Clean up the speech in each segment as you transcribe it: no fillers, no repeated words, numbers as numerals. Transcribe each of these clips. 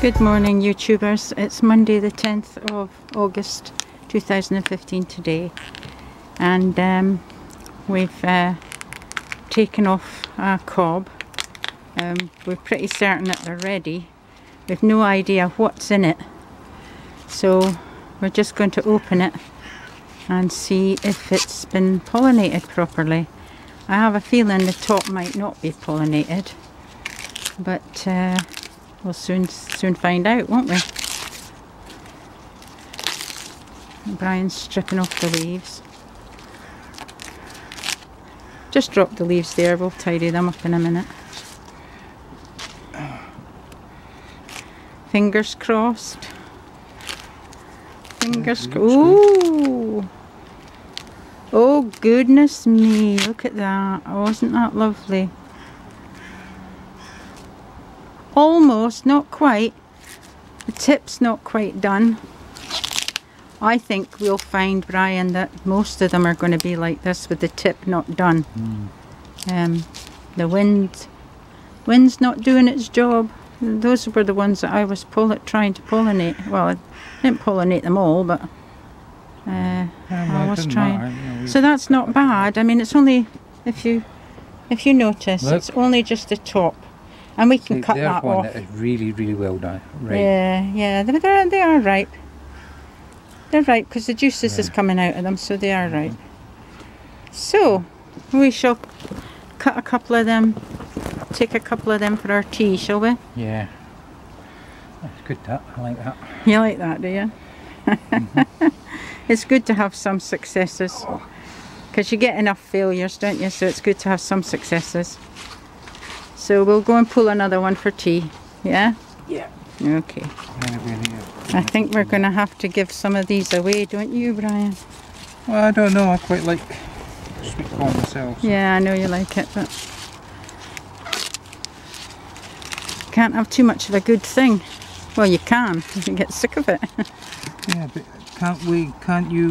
Good morning, YouTubers. It's Monday the 10th of August 2015 today, and we've taken off our cob. We're pretty certain that they're ready. We've no idea what's in it, so we're just going to open it and see if it's been pollinated properly. I have a feeling the top might not be pollinated, but we'll soon find out, won't we? Brian's stripping off the leaves. Just drop the leaves there, we'll tidy them up in a minute. Fingers crossed. Fingers crossed. Ooh! Oh goodness me, look at that. Wasn't that lovely? Almost, not quite. The tip's not quite done. I think we'll find, Brian, that most of them are going to be like this with the tip not done. The wind's not doing its job. Those were the ones that I was trying to pollinate. Well, I didn't pollinate them all, but I was trying. So that's not bad. I mean, it's only, if you notice, look, it's only just the top. And we can cut that off. That is really, really well done. Right. Yeah, yeah, they are ripe. They're ripe because the juices is coming out of them, so they are ripe. So we shall cut a couple of them, take a couple of them for our tea, shall we? Yeah. That's good, that. I like that. You like that, do you? It's good to have some successes, because you get enough failures, don't you? So it's good to have some successes. So we'll go and pull another one for tea, yeah? Yeah. Okay. I think we're going to have to give some of these away, don't you, Brian? Well, I don't know, I quite like sweet corn myself. So. Yeah, I know you like it, but can't have too much of a good thing. Well, you can, you can get sick of it. Yeah, but can't you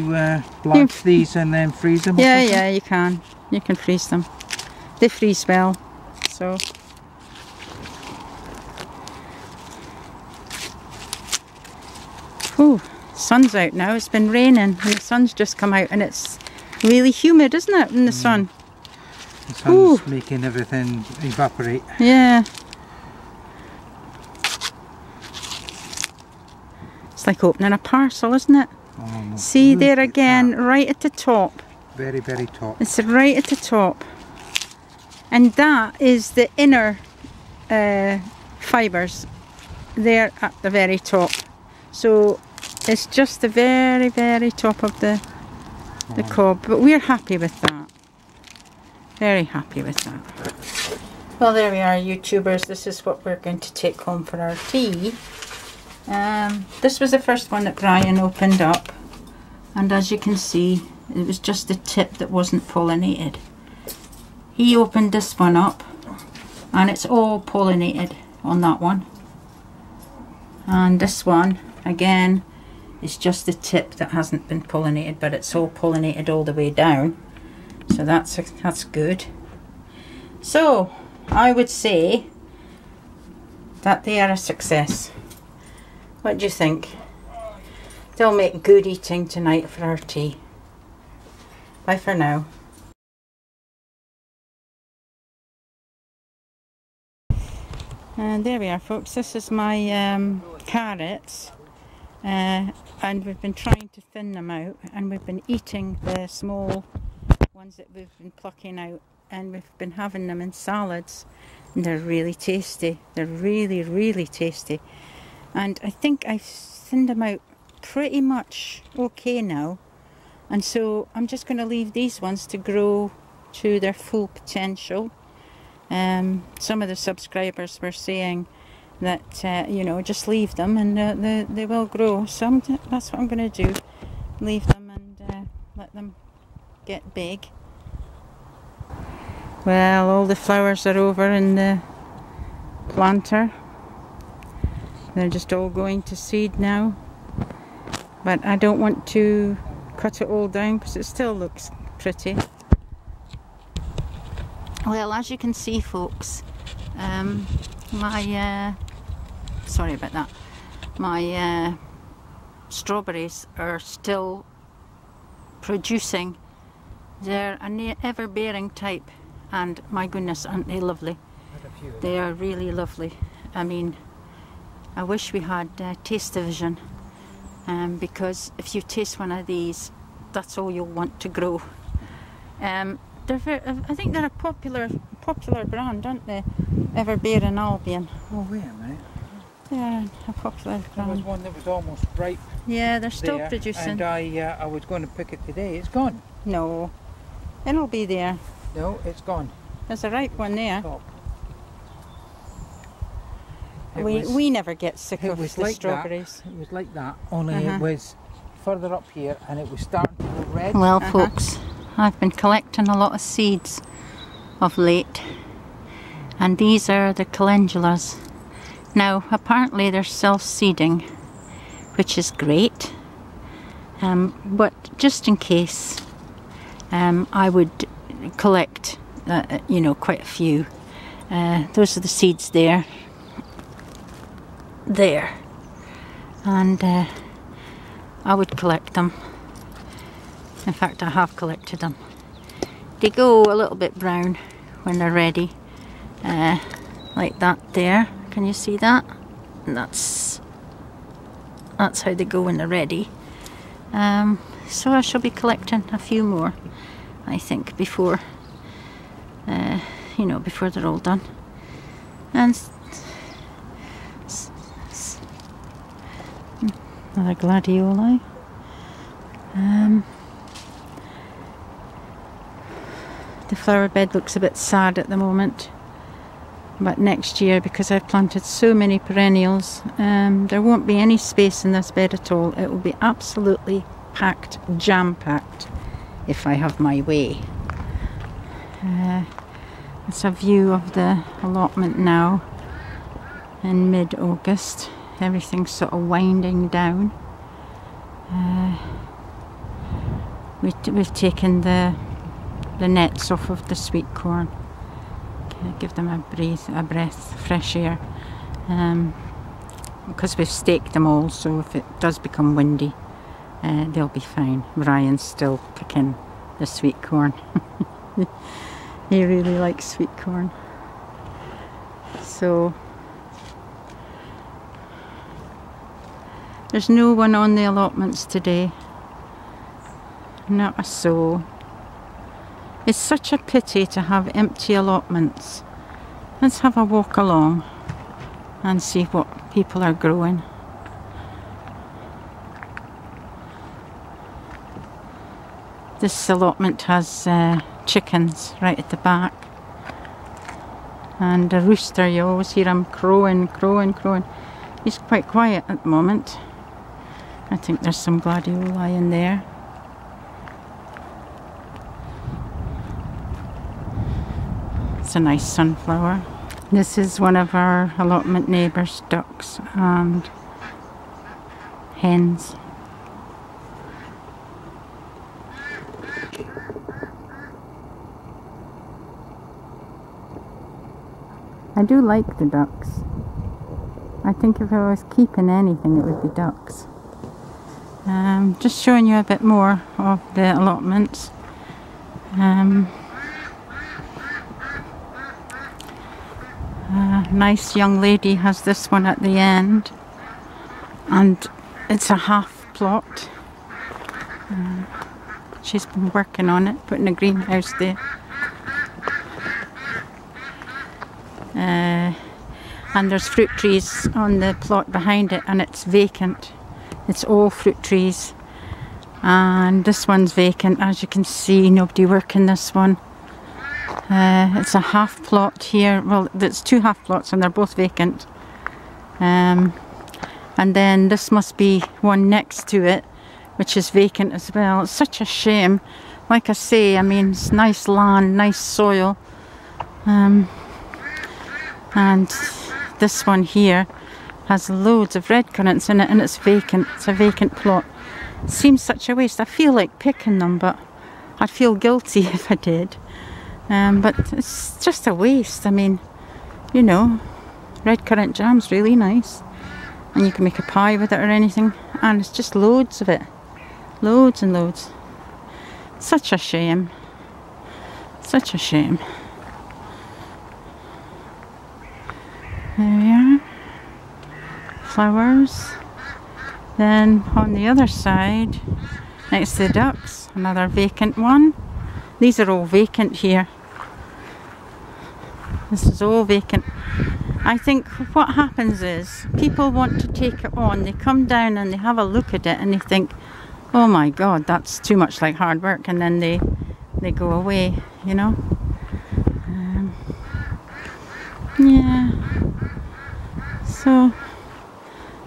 blanch these and then freeze them? Yeah, yeah, you can. You can freeze them. They freeze well, so. Oh, sun's out now. It's been raining and the sun's just come out, and it's really humid, isn't it, in the sun? The sun's making everything evaporate. Yeah. It's like opening a parcel, isn't it? Oh, see, there again, right at the top. Very, very top. It's right at the top. And that is the inner fibres. They're at the very top. So it's just the very, very top of the cob, but we're happy with that. Very happy with that. Well, there we are, YouTubers. This is what we're going to take home for our tea. This was the first one that Brian opened up, and as you can see, it was just the tip that wasn't pollinated. He opened this one up, and it's all pollinated on that one. And this one, again, is just the tip that hasn't been pollinated, but it's all pollinated all the way down, so that's good. So I would say that they are a success. What do you think? They'll make good eating tonight for our tea. Bye for now. And there we are, folks. This is my carrots. And we've been trying to thin them out, and we've been eating the small ones that we've been plucking out, and we've been having them in salads, and they're really tasty. They're really, really tasty. And I think I've thinned them out pretty much okay now, and so I'm just going to leave these ones to grow to their full potential. Some of the subscribers were saying that, you know, just leave them and they will grow. So that's what I'm going to do. Leave them and let them get big. Well, all the flowers are over in the planter. They're just all going to seed now. But I don't want to cut it all down because it still looks pretty. Well, as you can see, folks, my sorry about that. My strawberries are still producing. They're an everbearing type, and my goodness, aren't they lovely? They are really lovely. I mean, I wish we had taste-o-vision, because if you taste one of these, that's all you'll want to grow. They're very, I think they're a popular brand, aren't they? Everbearing Albion. Oh, wait a minute. They're a popular brand. There was one that was almost ripe. Yeah, they're still there, producing. And I was going to pick it today. It's gone. No, it'll be there. No, it's gone. There's a ripe one there. We never get sick of the strawberries. It was like that, only it was further up here and it was starting to go red. Well, folks, I've been collecting a lot of seeds of late, and these are the calendulas. Now, apparently they're self-seeding, which is great, but just in case, I would collect, you know, quite a few. Those are the seeds there. There, and I would collect them. In fact, I have collected them. They go a little bit brown when they're ready, like that there. Can you see that? And that's how they go when they're ready. So I shall be collecting a few more, I think, before you know, before they're all done. And another gladioli. The flower bed looks a bit sad at the moment, but next year, because I've planted so many perennials, there won't be any space in this bed at all. It will be absolutely packed, jam-packed, if I have my way. It's a view of the allotment now in mid-August. Everything's sort of winding down. We've taken the nets off of the sweet corn. Give them a breath of fresh air, because we've staked them all. So if it does become windy, they'll be fine. Brian's still picking the sweet corn. He really likes sweet corn. So. There's no one on the allotments today, not a soul. It's such a pity to have empty allotments. Let's have a walk along and see what people are growing. This allotment has chickens right at the back, and a rooster. You always hear him crowing, crowing, crowing. He's quite quiet at the moment. I think there's some gladioli in there. It's a nice sunflower. This is one of our allotment neighbours' ducks and hens. I do like the ducks. I think if I was keeping anything, it would be ducks. Just showing you a bit more of the allotments. A nice young lady has this one at the end, and it's a half plot. She's been working on it, putting a greenhouse there. And there's fruit trees on the plot behind it, and it's vacant. It's all fruit trees, and this one's vacant. As you can see, nobody working this one. It's a half plot here. Well, it's two half plots and they're both vacant. And then this must be one next to it, which is vacant as well. It's such a shame. Like I say, I mean, it's nice land, nice soil. And this one here has loads of red currants in it, and it's vacant. It's a vacant plot. It seems such a waste. I feel like picking them, but I'd feel guilty if I did. But it's just a waste. I mean, you know, red currant jam's really nice. and you can make a pie with it or anything, and it's just loads of it, loads and loads. Such a shame, such a shame. There we are, flowers. Then on the other side, next to the ducks, another vacant one. These are all vacant here. This is all vacant. I think what happens is people want to take it on. They come down and they have a look at it and they think, oh my God, that's too much like hard work, and then they go away, you know. Yeah, so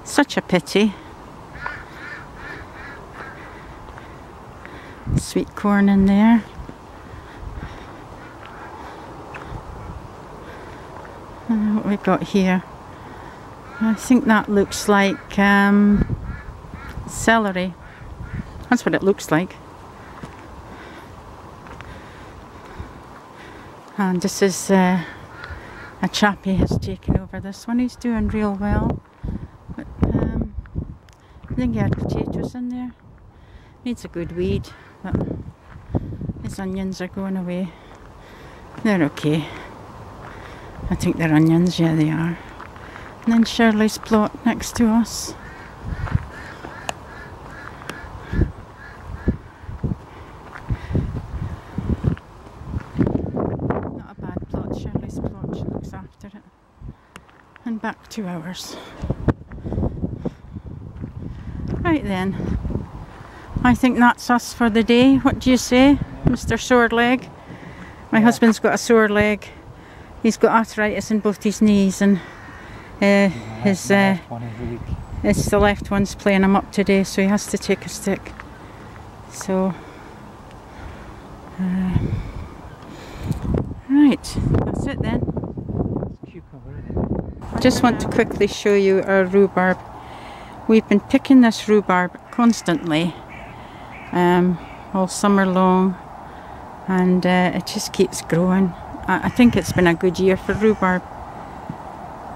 such a pity. Sweet corn in there. And what we've got here, I think that looks like celery. That's what it looks like. And this is a chappie has taken over this one. He's doing real well. But I think he had potatoes in there. Needs a good weed, but his onions are going away. They're okay. I think they're onions, yeah they are. And then Shirley's plot next to us. Not a bad plot, Shirley's plot, she looks after it. And back 2 hours. Right then. I think that's us for the day. What do you say, Mr. Sore Leg? My husband's got a sore leg. He's got arthritis in both his knees, and it's the left one's playing him up today, so he has to take a stick. So, right, that's it then. Just want to quickly show you our rhubarb. We've been picking this rhubarb constantly. All summer long, and it just keeps growing. I think it's been a good year for rhubarb.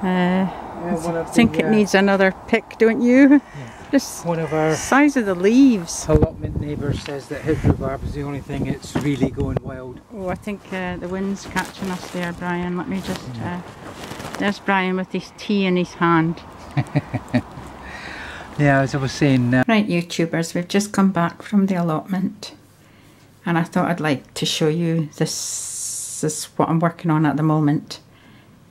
I think it needs another pick, don't you? Yeah. Just one of our size of the leaves. Allotment neighbour says that his rhubarb is the only thing it's really going wild. Oh, I think the wind's catching us there, Brian. Let me just. There's Brian with his tea in his hand. Yeah, as I was saying... Right, YouTubers, we've just come back from the allotment, and I thought I'd like to show you this is what I'm working on at the moment.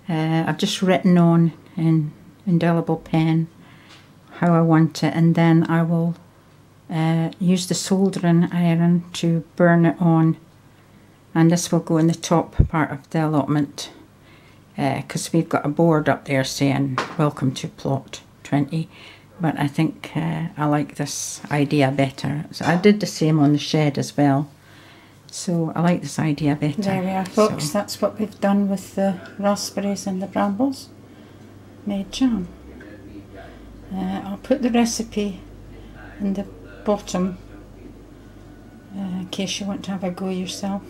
I've just written on in indelible pen how I want it, and then I will use the soldering iron to burn it on, and this will go in the top part of the allotment, because we've got a board up there saying welcome to plot 20. But I think I like this idea better. So I did the same on the shed as well. So I like this idea better. There we are, folks. So that's what we've done with the raspberries and the brambles. Made jam. I'll put the recipe in the bottom in case you want to have a go yourself.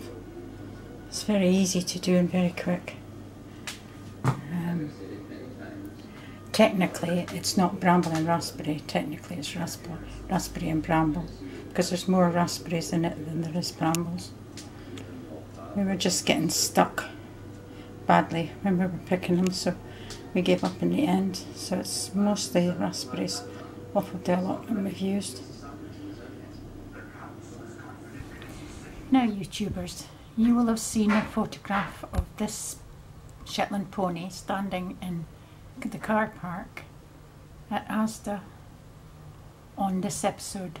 It's very easy to do and very quick. Technically, it's not bramble and raspberry. Technically, it's raspberry and bramble, because there's more raspberries in it than there is brambles. We were just getting stuck badly when we were picking them, so we gave up in the end. So it's mostly raspberries off of the allotment we've used. Now, YouTubers, you will have seen a photograph of this Shetland pony standing in the car park at Asda on this episode,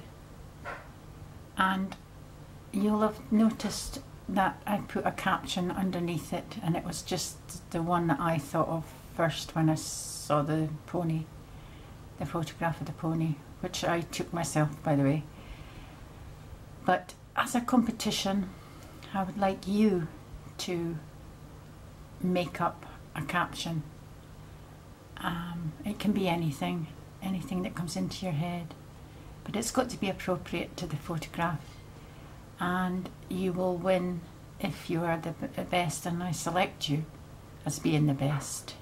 and you'll have noticed that I put a caption underneath it, and it was just the one that I thought of first when I saw the pony, the photograph of the pony, which I took myself, by the way. But as a competition, I would like you to make up a caption. It can be anything that comes into your head, but it's got to be appropriate to the photograph, and you will win if you are the best and I select you as being the best.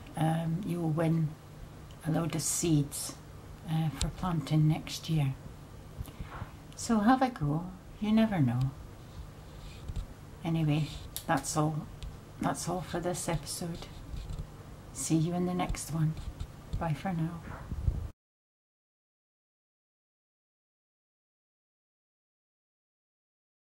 You will win a load of seeds for planting next year. So have a go, you never know. Anyway, that's all. That's all for this episode. See you in the next one. Bye for now.